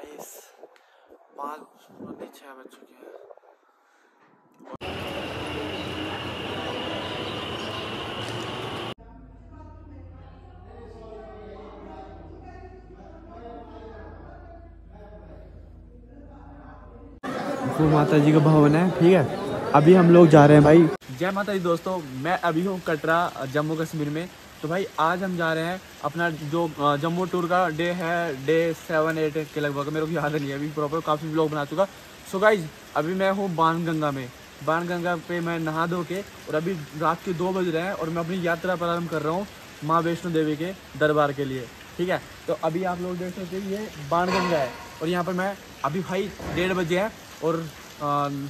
Guys 5:06 बज चुके हैं। माता जी का भवन है, ठीक है। अभी हम लोग जा रहे हैं भाई। जय माता जी दोस्तों, मैं अभी हूँ कटरा जम्मू कश्मीर में। तो भाई आज हम जा रहे हैं अपना जो जम्मू टूर का डे है, डे 7-8 के लगभग, मेरे को याद नहीं है अभी प्रॉपर, काफ़ी ब्लॉग बना चुका। सो गाइज अभी मैं हूँ बाणगंगा में। बाणगंगा पे मैं नहा धो के, और अभी रात के 2 बज रहे हैं और मैं अपनी यात्रा प्रारंभ कर रहा हूँ माँ वैष्णो देवी के दरबार के लिए, ठीक है। तो अभी आप लोग देख सकते हैं ये बाणगंगा है, और यहाँ पर मैं अभी भाई 1:30 बजे है और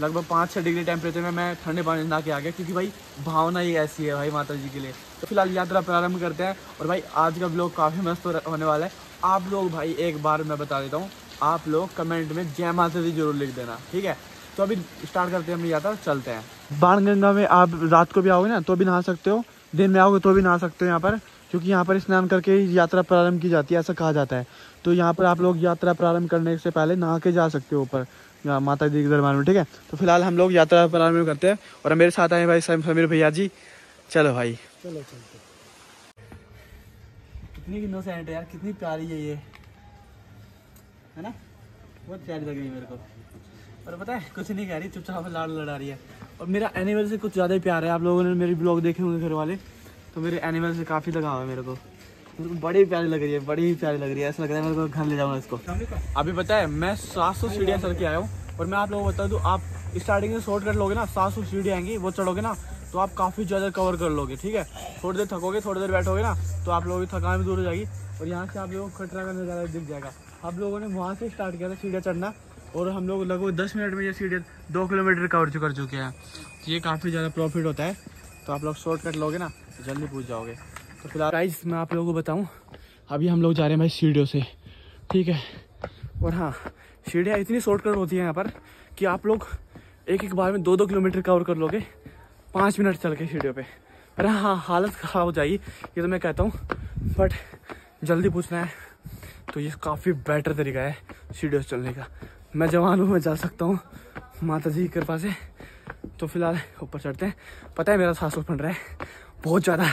लगभग 5-6 डिग्री टेम्परेचर में मैं ठंडे पानी नहा के आ गया, क्योंकि भाई भावना ही ऐसी है भाई माता जी के लिए। तो फिलहाल यात्रा प्रारंभ करते हैं। और भाई आज का ब्लॉग काफ़ी मस्त होने वाला है। आप लोग भाई एक बार मैं बता देता हूँ, आप लोग कमेंट में जय माता दी जरूर लिख देना, ठीक है। तो अभी स्टार्ट करते हैं अपनी यात्रा, चलते हैं। बाणगंगा में आप रात को भी आओगे ना तो भी नहा सकते हो, दिन में आओगे तो भी नहा सकते हो यहाँ पर, क्योंकि यहाँ पर स्नान करके यात्रा प्रारंभ की जाती है, ऐसा कहा जाता है। तो यहाँ पर आप लोग यात्रा प्रारंभ करने से पहले नहा के जा सकते हो ऊपर माता जी के दरबार में, ठीक है। तो फिलहाल हम लोग यात्रा प्रारंभ करते हैं, और मेरे साथ आए भाई समीर भैया जी। चलो भाई, चलो चलते। कितनी इनोसेंट है यार, कितनी प्यारी है ये, है ना। बहुत प्यारी लग रही है मेरे को, और पता है कुछ नहीं कह रही, चुपचाप लाड़ लड़ा रही है। और मेरा एनिमल से कुछ ज़्यादा ही प्यार है। आप लोगों ने मेरी ब्लॉग देखे होंगे घर वाले, तो मेरे एनिमल से काफ़ी लगाव है मेरे को। बड़ी प्यारी लग रही है, बड़ी ही प्यारी लग रही है, ऐसा लग रहा है मेरे को घर ले जाऊंगा इसको। अभी पता है मैं 700 सीढ़ियाँ चढ़ के आया हूँ, और मैं आप लोगों को बता दूँ, आप स्टार्टिंग में शॉर्ट कट लोगे ना, 700 सीढ़ियाँ आएंगी, वो चढ़ोगे ना तो आप काफ़ी ज़्यादा कवर कर लोगे, ठीक है। थोड़ी देर थकोगे, थोड़ी देर बैठोगे ना तो आप लोगों की थकान भी दूर हो जाएगी, और यहाँ से आप लोगों को कटरा का नज़ारा दिख जाएगा। आप लोगों ने वहाँ से स्टार्ट किया था सीढ़ियाँ चढ़ना, और हम लोग लगभग 10 मिनट में ये सीढ़ियाँ 2 किलोमीटर कवर कर चुके हैं। ये काफ़ी ज़्यादा प्रॉफिट होता है, तो आप लोग शॉर्ट कट लोगे ना जल्दी पहुँच जाओगे। तो फिलहाल गाइस मैं आप लोगों को बताऊं, अभी हम लोग जा रहे हैं भाई सीढ़ियों से, ठीक है। और हाँ, सीढ़ियाँ इतनी शॉर्टकट होती हैं यहाँ पर कि आप लोग एक बार में 2-2 किलोमीटर कवर कर लोगे 5 मिनट चल के सीढ़ियों पे। अरे हाँ, हालत ख़राब हो जाएगी ये तो मैं कहता हूँ, बट जल्दी पूछना है तो ये काफ़ी बेटर तरीका है सीढ़ियों से चलने का। मैं जवान हूँ, मैं जा सकता हूँ माता जी की कृपा से। तो फिलहाल ऊपर चढ़ते हैं। पता है मेरा सांस फट रहा है बहुत ज़्यादा।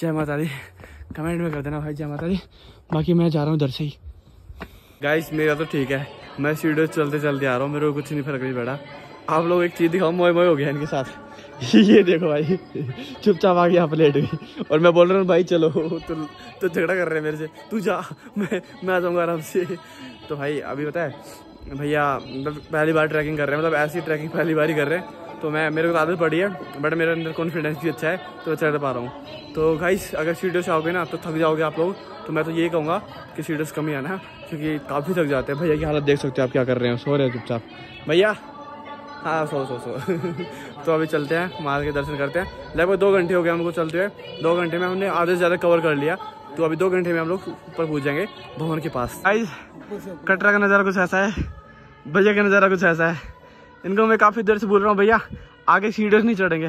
जय माता दी, कमेंट में कर देना भाई जय माता दी। बाकी मैं जा रहा हूँ इधर से ही। गाइस मेरा तो ठीक है, मैं सीढ़ियों चलते चलते आ रहा हूँ, मेरे को कुछ नहीं फर्क नहीं पड़ा। आप लोग एक चीज़ दिखाओ, मोए मोए हो गया इनके साथ। ये देखो भाई, चुपचाप आ गया यहाँ पर लेट गई, और मैं बोल रहा हूँ भाई चलो, तो झगड़ा कर रहे हैं मेरे से, तू जा, मैं आ जाऊँगा आराम से। तो भाई अभी पता है भैया मतलब पहली बार ट्रैकिंग कर रहे हैं, मतलब ऐसी ट्रैकिंग पहली बार ही कर रहे हैं, तो मैं मेरे को आदत पड़ी है, बट मेरे अंदर कॉन्फिडेंस भी अच्छा है तो मैं चढ़ पा रहा हूँ। तो गाइस अगर सीढ़ियों से आओगे ना तो थक जाओगे आप लोग, तो मैं तो यही कहूँगा कि सीढ़ियों से कम ही आना, क्योंकि काफ़ी थक जाते हैं। भैया की हालत देख सकते हो आप, क्या कर रहे हैं, सो रहे हैं चुपचाप भैया। हाँ सो तो अभी चलते हैं, माता के दर्शन करते हैं। लगभग 2 घंटे हो गए हमको चलते हुए, 2 घंटे में हमने आधे से ज़्यादा कवर कर लिया, तो अभी 2 घंटे में हम लोग ऊपर पहुँच जाएंगे भवन के पास। गाइस कटरा का नज़ारा कुछ ऐसा है, भैया का नज़ारा कुछ ऐसा है। इनको मैं काफ़ी देर से बोल रहा हूँ भैया आगे सीढ़ियों नहीं चढ़ेंगे,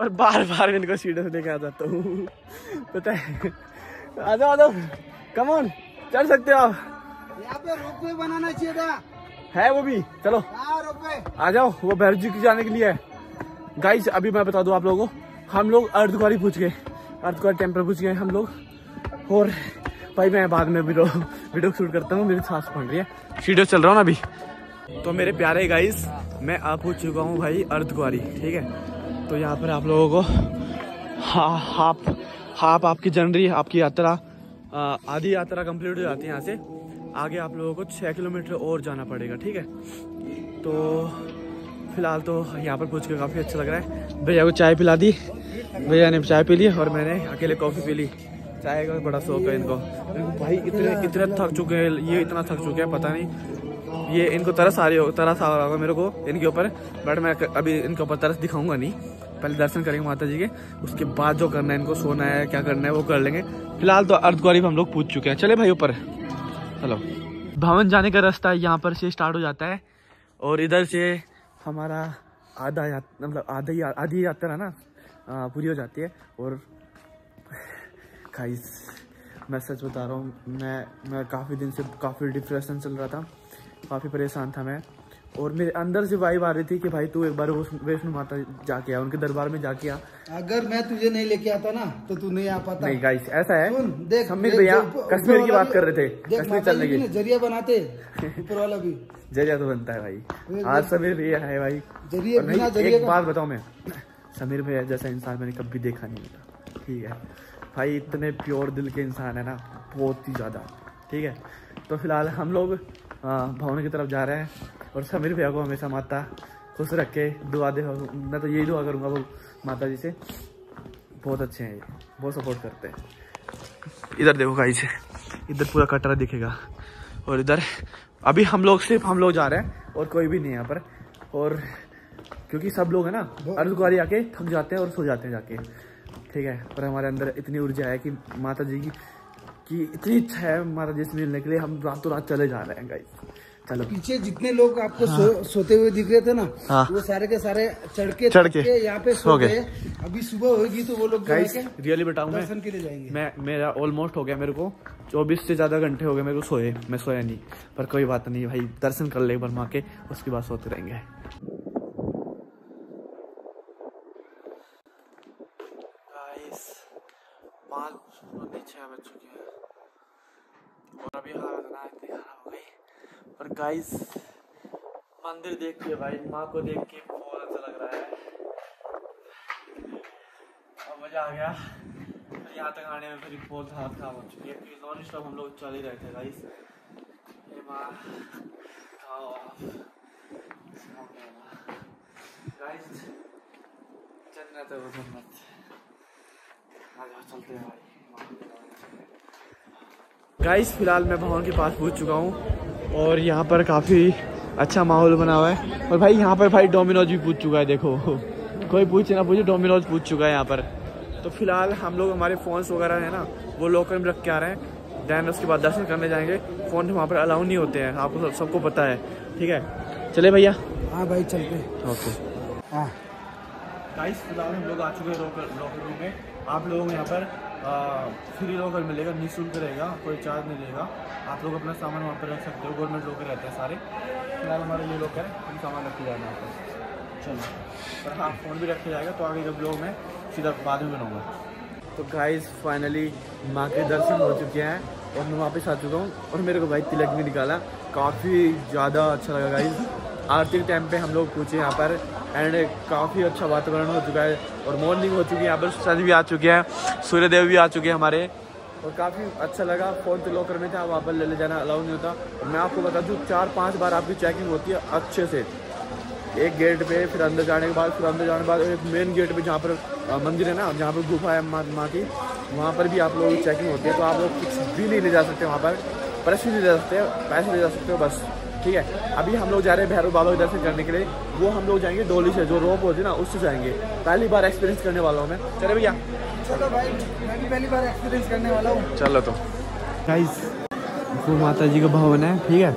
और बार बार इनको सीढ़ियों से लेके आ जाता हूँ। पता है, आ जाओ कम ऑन, चढ़ सकते हो आप, यहाँ पे रोपवे बनाना चाहिए था, है वो भी, चलो आ जाओ, वो भैरव जी के जाने के लिए है। गाइस अभी मैं बता दूँ आप लोगों को, हम लोग अर्धकुआवारी पहुँच गए, अर्धकुआवारी टेम्पल पहुँच गए हम लोग। और भाई मैं बाद में वीडियो शूट करता हूँ, मेरी सांस फट रही है, सीढ़ियों चल रहा हूँ ना अभी। तो मेरे प्यारे गाइस मैं आप हो चुका हूँ भाई अर्धकुआवारी, ठीक है। तो यहाँ पर आप लोगों को हाफ आपकी जनरी, आपकी यात्रा आधी यात्रा कंप्लीट हो जाती है यहाँ से। आगे आप लोगों को 6 किलोमीटर और जाना पड़ेगा, ठीक है। तो फिलहाल तो यहाँ पर पहुँच के काफ़ी अच्छा लग रहा है। भैया को चाय पिला दी, भैया ने चाय पी ली और मैंने अकेले कॉफ़ी पी ली। चाय का बड़ा शौक है इनको, भाई इतने थक चुके हैं ये, इतना थक चुके हैं, पता नहीं ये इनको तरस आ रहा होगा मेरे को इनके ऊपर, बट मैं अभी इनके ऊपर तरस दिखाऊंगा नहीं। पहले दर्शन करेंगे माता जी के, उसके बाद जो करना है इनको, सोना है क्या करना है वो कर लेंगे। फिलहाल तो अर्धकुआवारी हम लोग पूछ चुके हैं, चले भाई ऊपर चलो। भवन जाने का रास्ता यहाँ पर से स्टार्ट हो जाता है, और इधर से हमारा आधी यात्रा ना पूरी हो जाती है। और गाइस मैं सच बता रहा हूँ, मैं काफ़ी दिन से काफ़ी डिप्रेशन चल रहा था, काफ़ी परेशान था मैं, और मेरे अंदर से वाइब आ रही थी कि भाई तू एक बार वैष्णो माता जाके आ, उनके दरबार में जाके आ। अगर मैं तुझे नहीं लेके आता ना तो तू नहीं आ पाता। नहीं गाइस, ऐसा है, समीर भैया कश्मीर की बात कर रहे थे, कश्मीर चलने की जरिया बनाते ऊपर वाला भी जरिया तो बनता है भाई। आज समीर भैया है भाई, एक बात बताऊं, मैं समीर भैया जैसा इंसान मैंने कभी देखा नहीं था, ठीक है भाई, इतने प्योर दिल के इंसान है ना, बहुत ही ज़्यादा, ठीक है। तो फिलहाल हम लोग भवन की तरफ जा रहे हैं, और समीर भैया को हमेशा माता खुश रख के दुआ दे, मैं तो यही दुआ करूँगा वो माता जी से। बहुत अच्छे हैं ये, बहुत सपोर्ट करते हैं। इधर देखो गाइस, इधर पूरा कटरा दिखेगा, और इधर अभी हम लोग सिर्फ हम लोग जा रहे हैं, और कोई भी नहीं है यहाँ पर, और क्योंकि सब लोग है ना अर्धकुआवारी आके थक जाते हैं और सो जाते हैं जाके, ठीक है। पर हमारे अंदर इतनी ऊर्जा है कि माता जी की इतनी इच्छा है माता जी से मिलने के लिए, हम रातों रात चले जा रहे हैं गाइस। चलो, पीछे जितने लोग आपको हाँ। सोते हुए दिख रहे थे ना, हाँ। वो सारे के सारे चढ़ के यहाँ पे सो गए। अभी सुबह होगी तो वो लोग रियली बताऊं, दर्शन के लिए जाएंगे। मेरा ऑलमोस्ट हो गया, मेरे को 24 से ज्यादा घंटे हो गए मेरे को सोए, मैं सोया नहीं, पर कोई बात नहीं भाई, दर्शन कर ले एक बार माँ के, उसके बाद सोते रहेंगे। और अभी हो गई, और गाइस मंदिर देख के भाई, माँ को देख के बहुत अच्छा लग रहा है, अब मज़ा आ गया। फिर यहाँ तक आने में फिर बहुत हालत खराब हो चुकी है, क्योंकि नॉन स्टॉप हम लोग चल ही रहे थे गाइस। ये माँ आओ गाइस, जन्नत है वो जन्नत, आज चलते हैं भाई। गाइस फिलहाल मैं भवन के पास पहुँच चुका हूँ, और यहाँ पर काफ़ी अच्छा माहौल बना हुआ है। और भाई यहाँ पर भाई डोमिनोज भी पूछ चुका है, देखो कोई पूछे ना पूछे, डोमिनोज पूछ चुका है यहाँ पर। तो फिलहाल हम लोग हमारे फ़ोन्स वगैरह है ना वो लॉकर में रख के आ रहे हैं, दैन उसके बाद दर्शन करने जाएंगे। फ़ोन वहाँ पर अलाउ नहीं होते हैं, आपको सबको पता है, ठीक है। चले भैया, हाँ भाई चलते, ओके। हाँ गाइस फिलहाल हम लोग आ चुके हैं लॉकर रूम में। आप लोग यहाँ पर फ्री लॉकर मिलेगा, निःशुल्क रहेगा, कोई चार्ज नहीं रहेगा, आप लोग अपना सामान वहाँ पर रख सकते हो। गवर्नमेंट लॉकर रहते हैं सारे, फिलहाल हमारे लिए लॉकर है, हम सामान रख के जाएगा वहाँ पर। चलो, पर हाँ फ़ोन भी रखे जाएगा, तो आगे जब लोग मैं सीधा बाद में बनाऊँगा। तो गाइस फाइनली माँ के दर्शन हो चुके हैं, और मैं वापस आ चुका हूँ, और मेरे को भाई तिलक भी निकाला, काफ़ी ज़्यादा अच्छा लगा गाइस। आरती के टाइम पर हम लोग पूछे यहाँ पर, एंड काफ़ी अच्छा वातावरण हो चुका है, और मॉर्निंग हो चुकी है, यहाँ पर सन भी आ चुके हैं, सूर्यदेव भी आ चुके हैं हमारे, और काफ़ी अच्छा लगा। फ़ोन तो लॉकर में था, वहाँ पर ले जाना अलाउ नहीं होता। और मैं आपको बता दूँ, 4-5 बार आपकी चेकिंग होती है अच्छे से, एक गेट पे, फिर अंदर जाने के बाद, फिर अंदर जाने के बाद एक मेन गेट पे जहाँ पर मंदिर है ना, जहाँ पर गुफा है माँ की, वहाँ पर भी आप लोगों की चेकिंग होती है। तो आप लोग कुछ भी नहीं ले जा सकते वहाँ पर, पर्ची नहीं ले जा सकते, पैसे ले जा सकते हो बस, ठीक है। अभी हम लोग जा रहे हैं भैरव बाबा के दर्शन करने के लिए, वो हम लोग जाएंगे डोली से, जो रोप होती है ना उससे जाएंगे, पहली बार एक्सपीरियंस करने वाला हूँ मैं। चले भैया, चलो भाई मैं भी पहली बार एक्सपीरियंस करने वाला हूँ। चलो तो गाइस, वो माता जी का भवन है, ठीक है।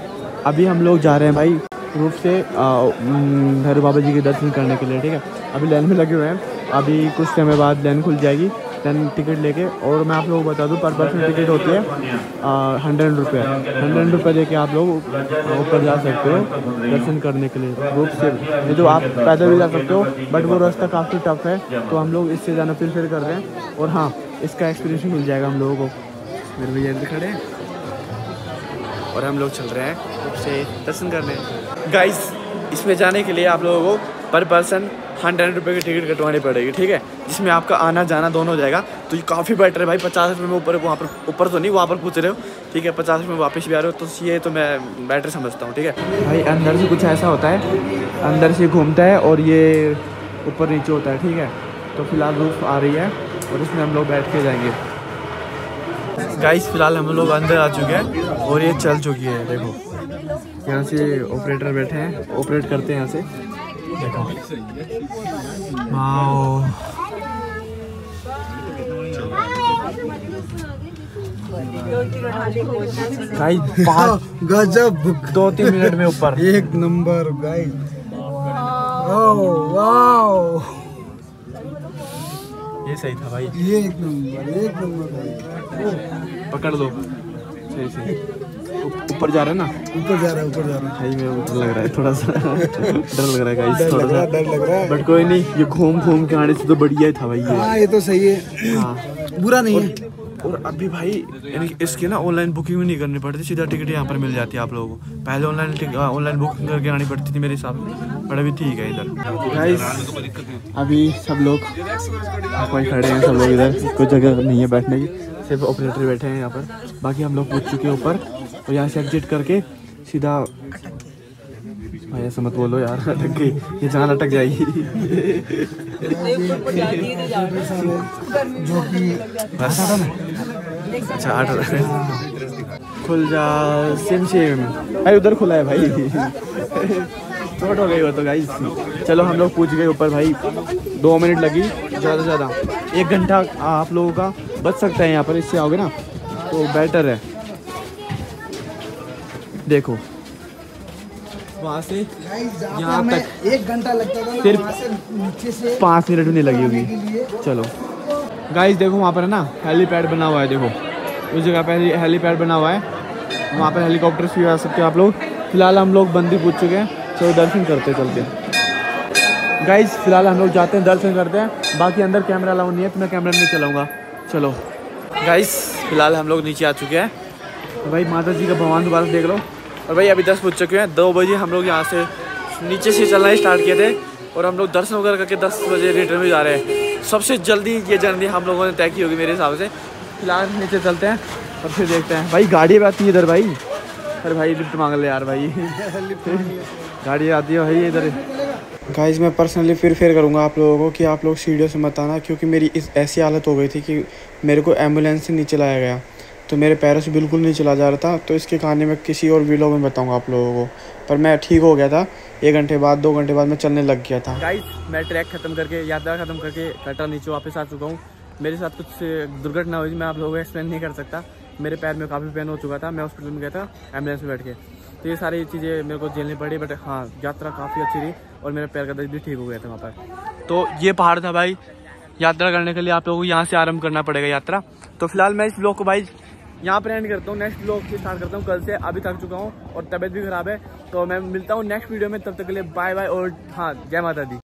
अभी हम लोग जा रहे हैं भाई रूप से भैरव बाबा जी के दर्शन करने के लिए, ठीक है। अभी लाइन में लगे हुए हैं, अभी कुछ समय बाद लाइन खुल जाएगी, टिकट लेके। और मैं आप लोगों को बता दूं, पर पर्सन टिकट होती है 100 रुपये, 100 रुपये दे के आप लोग ऊपर जा सकते हो दर्शन करने के लिए रूप से। ये तो आप पैदल भी जा सकते हो, बट वो रास्ता काफ़ी टफ है, तो हम लोग इससे जाना प्रेफर कर रहे हैं। और हाँ, इसका एक्सपीरियंस मिल जाएगा हम लोगों को। मेरे भैया खड़े हैं, और हम लोग चल रहे हैं रूप से दर्शन करने। गाइस इसमें जाने के लिए आप लोगों को पर पर्सन 100 रुपये की टिकट कटवानी पड़ेगी, ठीक है, जिसमें आपका आना जाना दोनों हो जाएगा। तो ये काफ़ी बेटर है भाई, 50 रुपये में ऊपर, वहाँ पर ऊपर तो नहीं, वहाँ पर पूछ रहे हो, ठीक है, 50 रुपये में वापस भी आ रहे हो, तो ये तो मैं बेटर समझता हूँ, ठीक है भाई। अंदर से कुछ ऐसा होता है, अंदर से घूमता है और ये ऊपर नीचे होता है, ठीक है। तो फिलहाल रूफ आ रही है, और इसमें हम लोग बैठ के जाएंगे। गाइस फिलहाल हम लोग अंदर आ चुके हैं, और ये चल चुकी है, देखो यहाँ से ऑपरेटर बैठे हैं, ऑपरेट करते हैं यहाँ से, देखो। गजब, 2-3 मिनट में ऊपर, एक नंबर गाइस। ये सही था भाई, ये एक नंबर पकड़ लो सही सही। ऊपर जा रहे ना, ऊपर जा रहा है। भाई मेरे डर लग रहा है थोड़ा सा डर लग रहा है गाइस, थोड़ा डर लग रहा है बट कोई नहीं, ये घूम के आने से तो बढ़िया ही था भाई। हाँ ये तो सही है, हाँ बुरा नहीं है। और अभी भाई इसके ना ऑनलाइन बुकिंग भी नहीं करनी पड़ती, सीधा टिकट यहाँ पर मिल जाती है आप लोगों को। पहले ऑनलाइन बुकिंग करके आनी पड़ती थी मेरे हिसाब से, बट अभी ठीक है इधर। गाइस अभी सब लोग खड़े हैं, सब लोग इधर, कोई जगह नहीं है बैठने की, सिर्फ ऑपरेटर बैठे हैं यहाँ पर। बाकी हम लोग पूछ चुके हैं ऊपर, और यहाँ से एग्जिट करके सीधा भाई ऐसा मत बोलो यार, अटक गई ये जान अटक जाएगी। बस चाट खुल जा सेम सेम, अरे उधर खुला है भाई, छोट हो गई वो तो। गाइस चलो हम लोग पूछ गए ऊपर भाई, 2 मिनट लगी ज़्यादा से ज़्यादा, 1 घंटा आप लोगों का बच सकता है यहाँ पर, इससे आओगे ना तो बेटर है। देखो वहाँ से यहाँ तक 1 घंटा लगता था, सिर्फ 5 मिनट भी नहीं लगी होगी। चलो गाइस देखो वहाँ पर है ना हेलीपैड बना हुआ है, देखो उस जगह पर हेलीपैड बना हुआ है, वहाँ पर हेलीकॉप्टर भी आ सकते हो आप लोग। फिलहाल हम लोग बंदी पूछ चुके हैं, चलो दर्शन करते चलते हैं। गाइस फिलहाल हम लोग जाते हैं दर्शन करते हैं, बाकी अंदर कैमरा अलाउ नहीं है तो मैं कैमरा नहीं चलाऊँगा। चलो गाइस फिलहाल हम लोग नीचे आ चुके हैं भाई, माता जी का भगवान दोबारा देख लो। और भाई अभी 10 बज चुके हैं, 2 बजे हम लोग यहाँ से नीचे से चलना स्टार्ट किए थे, और हम लोग दर्शन वगैरह करके 10 बजे रिटर्न में जा रहे हैं। सबसे जल्दी ये जर्नी हम लोगों ने तय की होगी मेरे हिसाब से। फिलहाल नीचे चलते हैं और फिर देखते हैं। भाई गाड़ी भी आती है इधर भाई, अरे भाई लिफ्ट मांग ले यार भाई गाड़ी आती है भाई इधर। गाइस मैं पर्सनली फिर फेयर करूँगा आप लोगों को कि आप लोग सीढ़ियों से मत आना, क्योंकि मेरी इस ऐसी हालत हो गई थी कि मेरे को एम्बुलेंस से नीचे लाया गया, तो मेरे पैरों से बिल्कुल नहीं चला जा रहा था। तो इसके कहानी मैं किसी और व्लॉग में बताऊंगा आप लोगों को। पर मैं ठीक हो गया था, 1 घंटे बाद 2 घंटे बाद मैं चलने लग गया था। गाइस मैं ट्रैक ख़त्म करके, यात्रा ख़त्म करके कटरा नीचे वापस आ चुका हूँ। मेरे साथ कुछ दुर्घटना हुई, मैं आप लोगों को एक्सप्लेन नहीं कर सकता। मेरे पैर में काफ़ी पेन हो चुका था, मैं हॉस्पिटल में गया था एम्बुलेंस में बैठ के, तो ये सारी चीज़ें मेरे को झेलनी पड़ी। बट हाँ यात्रा काफ़ी अच्छी थी, और मेरे पैर का दर्द भी ठीक हो गया था वहाँ पर। तो ये पहाड़ था भाई, यात्रा करने के लिए आप लोगों को यहाँ से आरम्भ करना पड़ेगा यात्रा। तो फिलहाल मैं इस ब्लॉग को भाई यहाँ पर एंड करता हूँ, नेक्स्ट व्लॉग से स्टार्ट करता हूँ कल से। अभी थक चुका हूँ और तबीयत भी खराब है, तो मैं मिलता हूँ नेक्स्ट वीडियो में, तब तक के लिए बाय बाय। और हाँ जय माता दी।